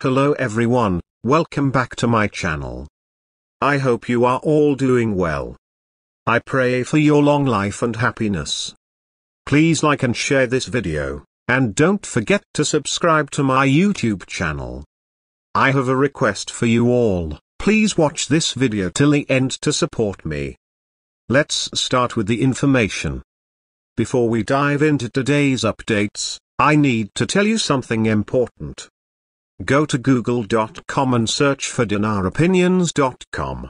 Hello everyone, welcome back to my channel. I hope you are all doing well. I pray for your long life and happiness. Please like and share this video, and don't forget to subscribe to my YouTube channel. I have a request for you all, please watch this video till the end to support me. Let's start with the information. Before we dive into today's updates, I need to tell you something important. Go to google.com and search for dinaropinions.com.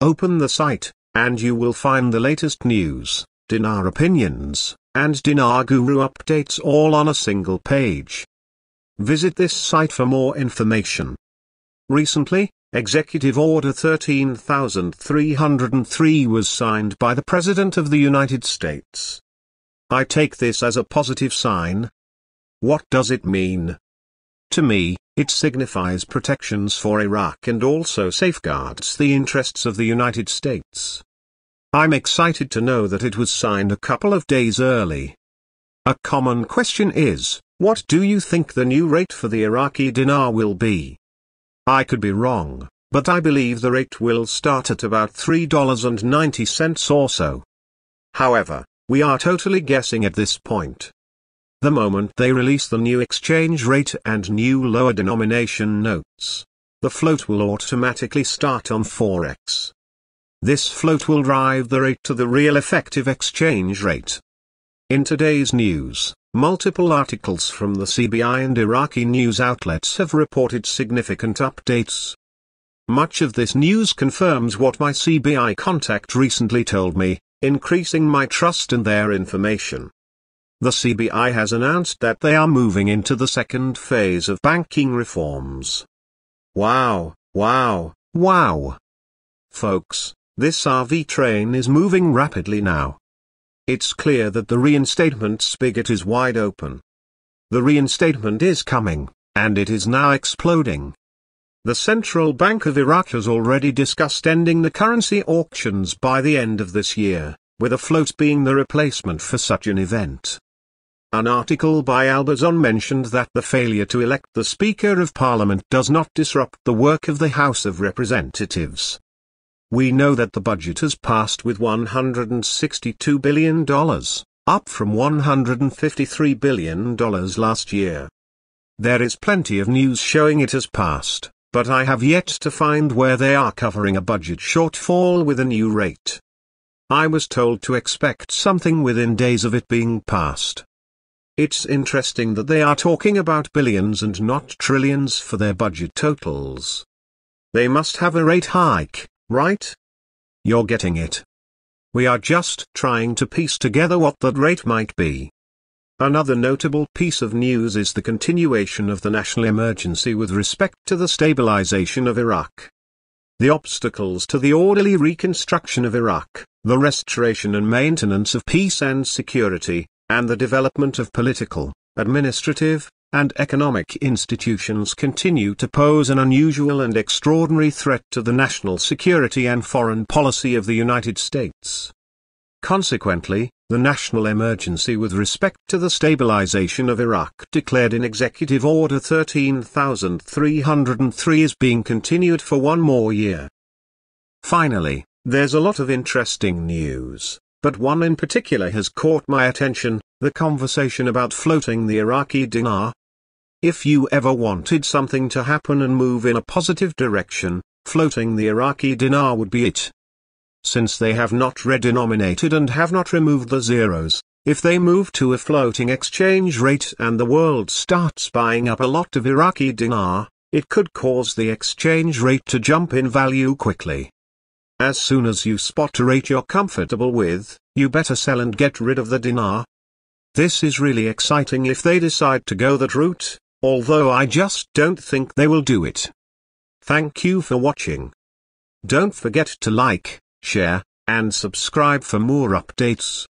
Open the site, and you will find the latest news, Dinar Opinions, and Dinar Guru updates all on a single page. Visit this site for more information. Recently, Executive Order 13303 was signed by the President of the United States. I take this as a positive sign. What does it mean? To me, it signifies protections for Iraq and also safeguards the interests of the United States. I'm excited to know that it was signed a couple of days early. A common question is, what do you think the new rate for the Iraqi dinar will be? I could be wrong, but I believe the rate will start at about $3.90 or so. However, we are totally guessing at this point. The moment they release the new exchange rate and new lower denomination notes, the float will automatically start on Forex. This float will drive the rate to the real effective exchange rate. In today's news, multiple articles from the CBI and Iraqi news outlets have reported significant updates. Much of this news confirms what my CBI contact recently told me, increasing my trust in their information. The CBI has announced that they are moving into the second phase of banking reforms. Wow, wow, wow. Folks, this RV train is moving rapidly now. It's clear that the reinstatement spigot is wide open. The reinstatement is coming, and it is now exploding. The Central Bank of Iraq has already discussed ending the currency auctions by the end of this year, with a float being the replacement for such an event. An article by Albazon mentioned that the failure to elect the Speaker of Parliament does not disrupt the work of the House of Representatives. We know that the budget has passed with $162 billion, up from $153 billion last year. There is plenty of news showing it has passed, but I have yet to find where they are covering a budget shortfall with a new rate. I was told to expect something within days of it being passed. It's interesting that they are talking about billions and not trillions for their budget totals. They must have a rate hike, right? You're getting it. We are just trying to piece together what that rate might be. Another notable piece of news is the continuation of the national emergency with respect to the stabilization of Iraq. The obstacles to the orderly reconstruction of Iraq, the restoration and maintenance of peace and security, and the development of political, administrative, and economic institutions continue to pose an unusual and extraordinary threat to the national security and foreign policy of the United States. Consequently, the national emergency with respect to the stabilization of Iraq declared in Executive Order 13303 is being continued for one more year. Finally, there's a lot of interesting news, but one in particular has caught my attention, the conversation about floating the Iraqi dinar. If you ever wanted something to happen and move in a positive direction, floating the Iraqi dinar would be it. Since they have not redenominated and have not removed the zeros, if they move to a floating exchange rate and the world starts buying up a lot of Iraqi dinar, it could cause the exchange rate to jump in value quickly. As soon as you spot a rate you're comfortable with, you better sell and get rid of the dinar. This is really exciting if they decide to go that route, although I just don't think they will do it. Thank you for watching. Don't forget to like, share, and subscribe for more updates.